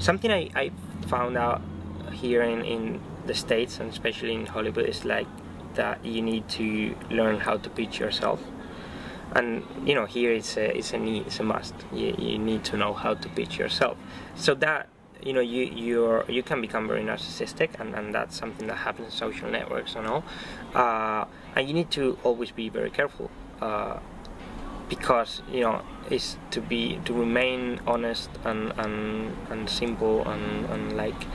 Something I found out here in the States, and especially in Hollywood, is like that you need to learn how to pitch yourself. And you know, here it's a must. You need to know how to pitch yourself, so that you know you can become very narcissistic, and that's something that happens in social networks and all. And you need to always be very careful, because you know it's to remain honest and simple and like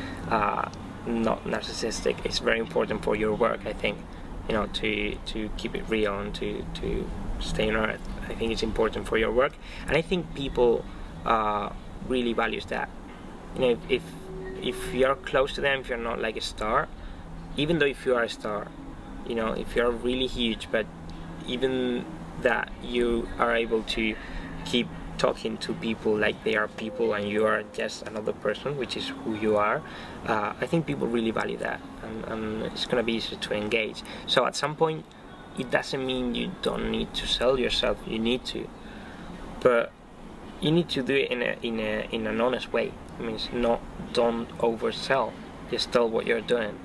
not narcissistic. It's very important for your work, I think. You know, to keep it real and to stay on earth. I think it's important for your work, and I think people really values that. You know, if you're close to them, if you're not like a star, even though if you are a star, you know, if you're really huge, but even that you are able to keep talking to people like they are people and you are just another person, which is who you are, I think people really value that, and it's going to be easier to engage. So at some point, it doesn't mean you don't need to sell yourself, you need to, but you need to do it in an honest way. I mean, it's not, don't oversell, just tell what you're doing.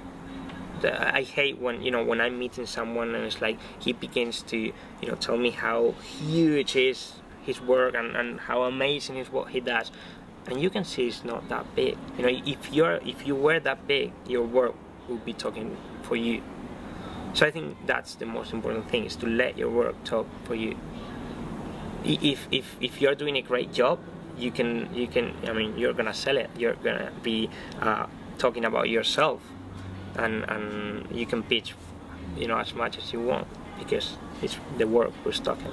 I hate when, you know, when I'm meeting someone and it's like he begins to, you know, tell me how huge his work and how amazing is what he does, and you can see it's not that big. You know, if you were that big, your work would be talking for you. So I think that's the most important thing, is to let your work talk for you. If you're doing a great job, you can. I mean, you're gonna sell it. You're gonna be talking about yourself. And you can pitch, you know, as much as you want, because it's the work we're talking.